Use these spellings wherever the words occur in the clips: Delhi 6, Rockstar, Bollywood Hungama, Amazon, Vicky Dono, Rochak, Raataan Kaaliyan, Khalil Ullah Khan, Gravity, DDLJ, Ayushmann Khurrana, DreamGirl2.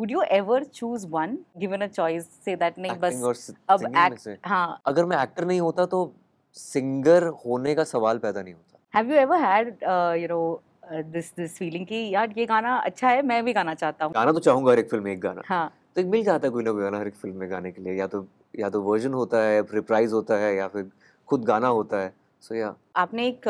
Would you ever choose one given a choice? Say that नहीं बस अब act हाँ अगर मैं एक्टर नहीं होता तो सिंगर होने का सवाल पैदा नहीं होता. Have you ever had you know this feeling कि यार ये गाना अच्छा है मैं भी गाना चाहता हूँ. गाना तो चाहूँगा हर एक फिल्म में एक गाना. हाँ तो एक मिल जाता है कोई ना कोई गाना हर एक फिल्म में गाने के लिए या तो वर्जन होता है रिप्राइज होता है या फिर खुद गाना होता है. So yeah. आपने एक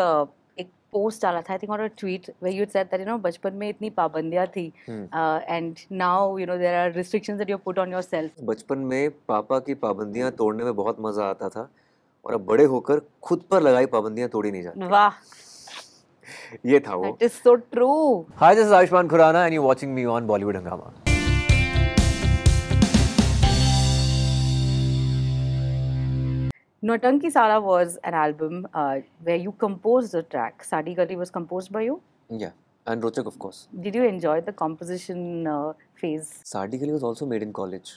पोस्ट डाला था आई थिंक और tweet where you said that you know बचपन में इतनी पाबंदियाँ थी and now you know there are restrictions that you put on yourself. बचपन में पापा की पाबंदियाँ तोड़ने में बहुत मजा आता था और अब बड़े होकर खुद पर लगाई पाबंदियाँ तोड़ी नहीं जाती. वाह ये था वो. That is so true. Hi, this is Ayushman Khurana and you're watching me on Bollywood Hungama. Nautanki Sara was an album where you composed the track. Saadi Gali was composed by you? Yeah, and Rochak of course. Did you enjoy the composition phase? Saadi Gali was also made in college.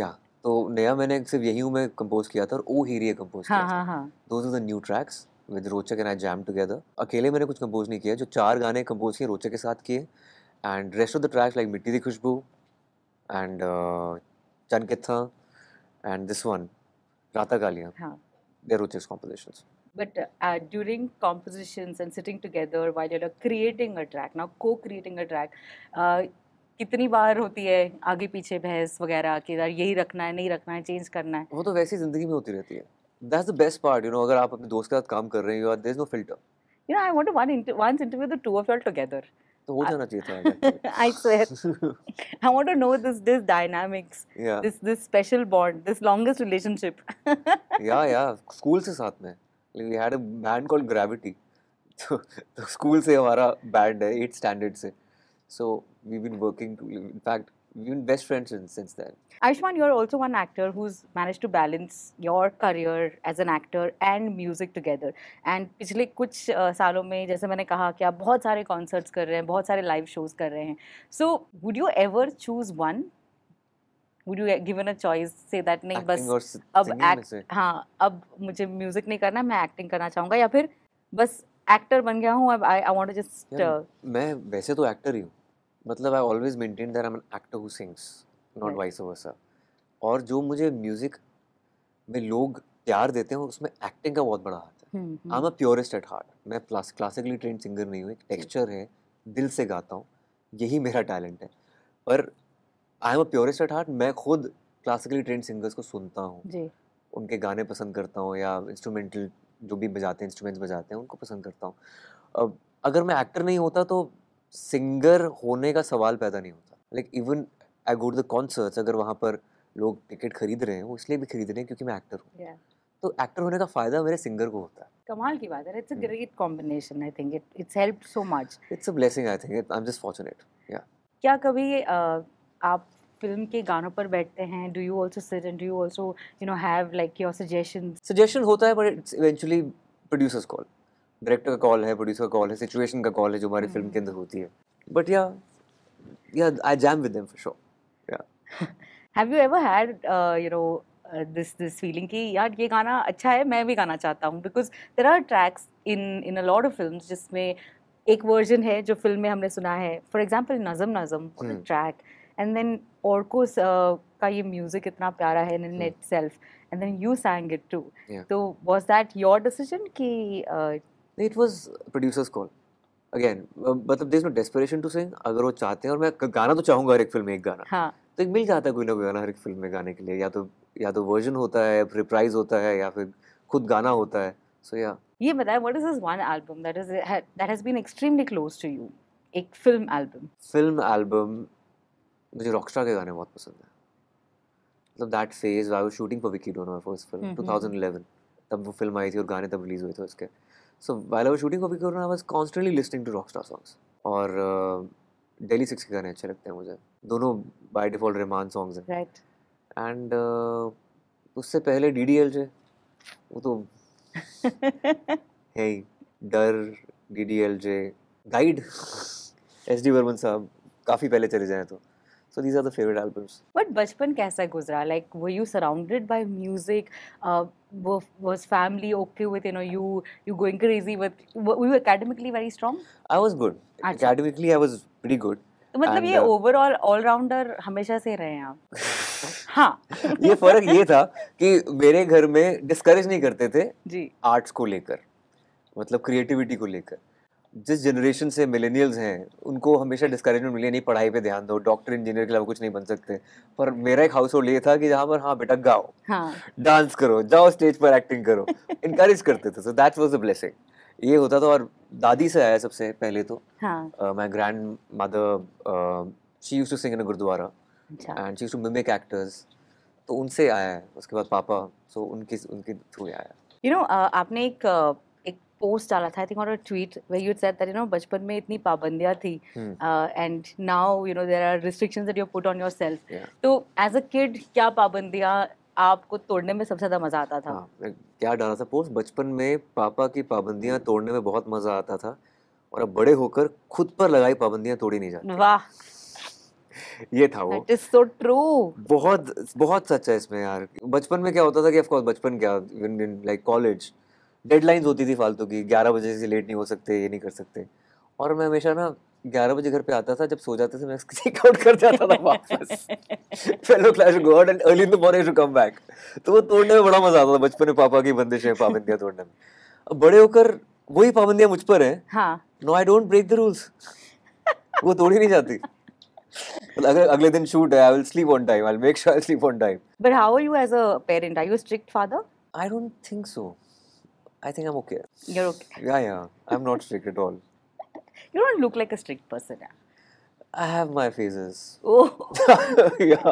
Yeah, so नया मैंने सिर्फ यही हूँ मैं compose किया था और ओ Hiriya compose किया था. हाँ हाँ. Those are the new tracks with Rochak and I jammed together. अकेले मैंने कुछ compose नहीं किया. जो 4 गाने compose किए Rochak के साथ किए and rest of the tracks like मिट्टी दी खुशबू and चन किथा and this one. राता गालियाँ, they're Rochak's compositions. But during compositions and sitting together while you're creating a track, now co-creating a track, कितनी बार होती है आगे पीछे बहस वगैरह कि यार यही रखना है नहीं रखना है चेंज करना है. वो तो वैसी जिंदगी में होती रहती है. That's the best part, you know. अगर आप अपने दोस्त के साथ काम कर रहे हैं, there's no filter. You know, I want to once interview the two of you all together. तो हो जाना चाहिए था. I swear. I want to know this dynamics. Yeah. This special bond, this longest relationship. Yeah. School से साथ में. We had a band called Gravity. तो school से हमारा band है 8th standard से. So we've been working. In fact, we've been best friends since then. Ayushmann, you're also one actor who's managed to balance your career as an actor and music together. And पिछले कुछ सालों में जैसे मैंने कहा कि आप बहुत सारे concerts कर रहे हैं, बहुत सारे live shows कर रहे हैं. So would you ever choose one? Would you given a choice say that नहीं बस अब हाँ अब मुझे music नहीं करना मैं acting करना चाहूँगा या फिर बस actor बन गया हूँ अब I want to just मैं वैसे तो actor ही हूँ. मतलब I always maintain that I'm an actor who sings, not vice versa. और जो मुझे म्यूजिक में लोग प्यार देते हैं उसमें एक्टिंग का बहुत बड़ा हाथ है. I'm a purist at heart. मैं क्लासिकली ट्रेंड सिंगर नहीं हूँ. एक टेक्सचर है, दिल से गाता हूँ, यही मेरा टैलेंट है. पर I'm a purist at heart. मैं खुद क्लासिकली ट्रेंड सिंगर्स को सुनता हूँ, उनके गाने पसंद करता हूँ या इंस्ट्रूमेंटल जो भी बजाते हैं इंस्ट्रूमेंट्स बजाते हैं उनको पसंद करता हूँ. अब अगर मैं एक्टर नहीं होता तो सिंगर होने का सवाल पैदा नहीं होता. Like even I go to the concerts, अगर वहाँ पर लोग टिकट खरीद रहे हैं वो इसलिए भी खरीद रहे हैं क्योंकि मैं एक्टर हूँ. तो एक्टर होने का फ़ायदा मेरे सिंगर को होता है. कमाल की बात है. It's a great combination. I think it's helped so much. It's a blessing. I think I am just fortunate. क्या कभी आप फिल्म के गानों पर बैठते हैं? Do you also sit and do you also you know have like your suggestions? Suggestion होता है but it's eventually producers call. Director का कॉल है, प्रोड्यूसर का कॉल है, सिचुएशन का कॉल है जो हमारी फिल्म के अंदर होती है. But yeah I jam with them for sure. Yeah have you ever had you know this feeling कि यार ये गाना अच्छा है मैं भी गाना चाहता हूँ? Because there are tracks in a lot of films जिसमें एक वर्जन है जो फिल्म में हमने सुना है. फॉर एग्जाम्पल नज़म नज़म ट्रैक एंड देन ऑर्को का ये म्यूजिक इतना प्यारा है in itself and then you sang it too. तो वाज दैट योर डिसीजन कि It was producer's call. Again, मतलब there's no desperation to sing. अगर वो चाहते हैं और मैं गाना तो चाहूँगा हर एक फिल्म में एक गाना. हाँ. तो एक मिल जाता है कोई ना कोई गाना हर एक फिल्म में गाने के लिए. या तो वर्जन होता है, रिप्राइज होता है या फिर खुद गाना होता है. So yeah. ये बताएं what is this one album that has been extremely close to you? एक फिल्म album. फिल्म album मुझे रॉकस्टार के गाने बहुत पसंद हैं. मतलब that phase I was shooting for Vicky Dono my first film 2011. तब वो फिल्म आई थी और गाने तब रिलीज हुए थे उसके. So while I was shooting for Vicky Dono, I was constantly listening to Rockstar songs. और Delhi 6 के गाने अच्छे लगते हैं मुझे. दोनों by default रहमान songs हैं. Right. And उससे पहले DDLJ, वो तो hey डर DDLJ guide SD वर्मन साहब काफी पहले चले जाएं तो. So these are the favorite albums. But बचपन कैसा गुजरा? Like were you surrounded by music? Was family okay with you going crazy with? Were you academically very strong? I was good. Achha. Academically I was pretty good. तो मतलब ये overall allrounder हमेशा से रहे हैं आप? हाँ ये फर्क ये था कि मेरे घर में डिस्करेज नहीं करते थे जी आर्ट्स को लेकर, मतलब क्रिएटिविटी को लेकर। जिस जनरेशन से मिलेनियल्स हैं उनको हमेशा डिस्करेजमेंट मिले, नहीं पढ़ाई पे ध्यान दो, डॉक्टर इंजीनियर के अलावा कुछ नहीं बन सकते। पर मेरा एक हाउस होल्ड ये था कि जहाँ पर हाँ बेटा गाओ, हाँ डांस करो, जाओ स्टेज पर एक्टिंग करो, इनकरेज करते थे। So that was the blessing, ये होता था। और दादी से आया सबसे पहले तो। My grandmother she used to sing in a gurdwara and she used to mimic actors, तो उनसे आया है। उसके बाद पापा, सो उनके थ्रू आया। यू नो आपने एक पोस्ट डाला था, आई थिंक, और tweet where you said that you know बचपन में इतनी पाबंदियां थी and now you know there are restrictions that you put on yourself. तो एज अ किड क्या पाबंदियां आपको तोड़ने में सबसे ज़्यादा मज़ा आता था? क्या डाला था पोस्ट, बचपन में पापा की पाबंदियाँ तोड़ने में बहुत मज़ा आता था और अब बड़े होकर खुद पर लगाई पाबंदियाँ तोड़ी नहीं जाती। वाह ये था वो। That is so true. बहुत बहुत सच है इसमें यार। बचपन में क्या होता था कि ऑफ कोर्स बचपन क्या, लाइक कॉलेज डेडलाइंस होती थी फालतू की, 11 बजे से लेट नहीं हो सकते, ये नहीं कर सकते। और मैं हमेशा ना 11 बजे घर पे आता था, जब सो जाते थे मैं चेकआउट कर जाता था वापस। Fellow class to go out and early in the morning to come back. तो वो तोड़ने में बड़ा मजा आता था बचपन में, पापा की बंदिशें पाबंदियां तोड़ने में। अब बड़े होकर वही पाबंदियां मुझ पर हैं। हाँ। No I don't break the rules, वो तोड़ी नहीं जाती। अगर अगले दिन शूट है, I will sleep on time, I will make sure I sleep on time. But how are you as a parent, are you a strict father? I don't think so, I think I am okay. You are okay? Yeah yeah, I am not strict at all. You don't look like a strict person. I have my phases. Oh, yeah.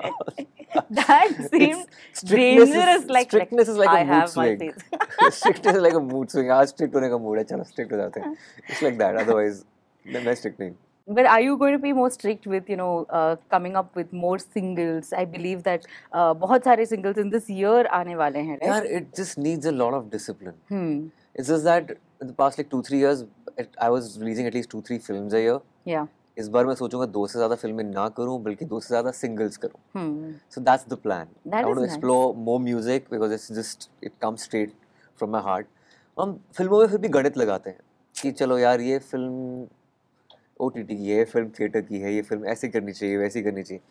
That seems dangerous. Like strictness is like a mood swing. Strictness is like a mood swing. आज strict होने का mood है, चलो strict हो जाते हैं. It's like that. Otherwise, मैं strict नहीं. But are you going to be more strict with, you know, coming up with more singles? I believe that बहुत सारे singles in this year आने वाले हैं, right? Yeah, it just needs a lot of discipline. It's just that in the past like 2-3 years. I was releasing at least 2-3 films a year. Yeah. इस बार मैं सोचूंगा 2 से ज्यादा फिल्में ना करूं, बल्कि 2 से ज्यादा singles करूं. So that's the plan. That I want to explore more music because it's just it comes straight from my heart. हम फिल्मों में फिर भी गणित लगाते हैं कि चलो यार ये फिल्म OTT की है, फिल्म थिएटर की है, ये फिल्म ऐसे करनी चाहिए, वैसी करनी चाहिए.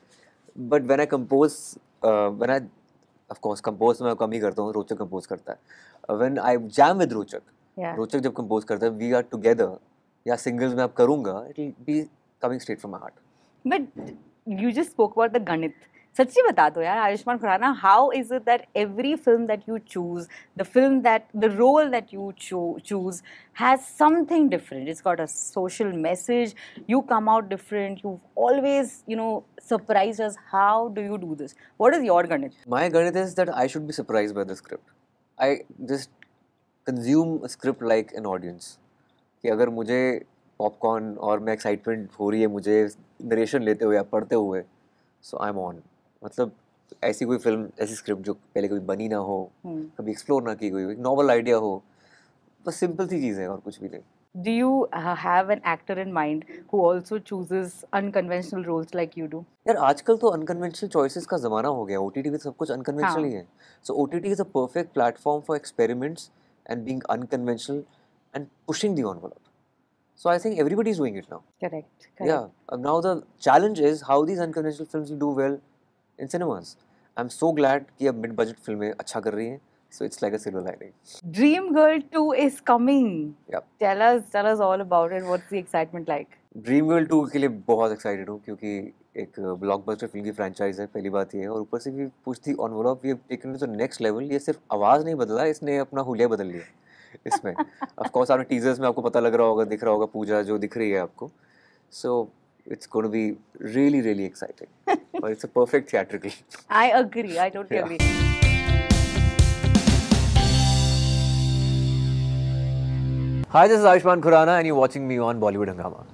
But when I compose, when I of course compose मैं कम ही करता हूँ, रोचक compose करता है. When I jam with रोचक, रोचक जब कंपोज करता है, वी आर टुगेदर या सिंगल्स में आप करूंगा, it will be coming straight from my heart. But you just spoke about the ganit, सच्ची बता दो यार Ayushmann Khurana, how is it that every film that you choose, the film that the role that you choose has something different, it's got a social message, you come out different, you always you know surprise us, how do you do this, what is your ganit? My ganit is that I should be surprised by the script, I just consume script like an audience, कि अगर मुझे popcorn और मैं excitement हो रही है मुझे narration लेते हुए या पढ़ते हुए, सो आई एम ऑन। मतलब ऐसी कोई फिल्म, ऐसी स्क्रिप्ट जो पहले कभी बनी ना हो, कभी एक्सप्लोर ना की गई, नॉवल आइडिया हो, बस सिंपल सी चीज़ है और कुछ भी नहीं। Do you have an actor in mind who also chooses unconventional roles like you do? यार आजकल तो unconventional choices का ज़माना हो गया, OTT पे सब कुछ unconventional ही है। So OTT is a perfect platform for experiments and being unconventional and pushing the envelope. So I think everybody is doing it now. Correct. Yeah. Now the challenge is how these unconventional films will do well in cinemas. I'm so glad कि अब mid-budget फिल्में अच्छा कर रही हैं. So it's like a silver lining. Dream Girl 2 is coming. Yep. Tell us all about it. What's the excitement like? Dream Girl 2 के लिए बहुत excited हूँ क्योंकि एक blockbuster फिल्म की franchise है, पहली बात ये है, और ऊपर से भी push the envelope, we have taken it to next level. ये सिर्फ आवाज़ नहीं बदला, इसने अपना हुलिया बदल लिया इसमें। Of course आपने teasers में आपको पता लग रहा होगा, दिख रहा होगा पूजा जो दिख रही है आपको। So it's going to be really really exciting. और it's a perfect theatrical. I agree. I totally agree. Hi, this is Ayushmann Khurrana and you're watching me on Bollywood Hungama.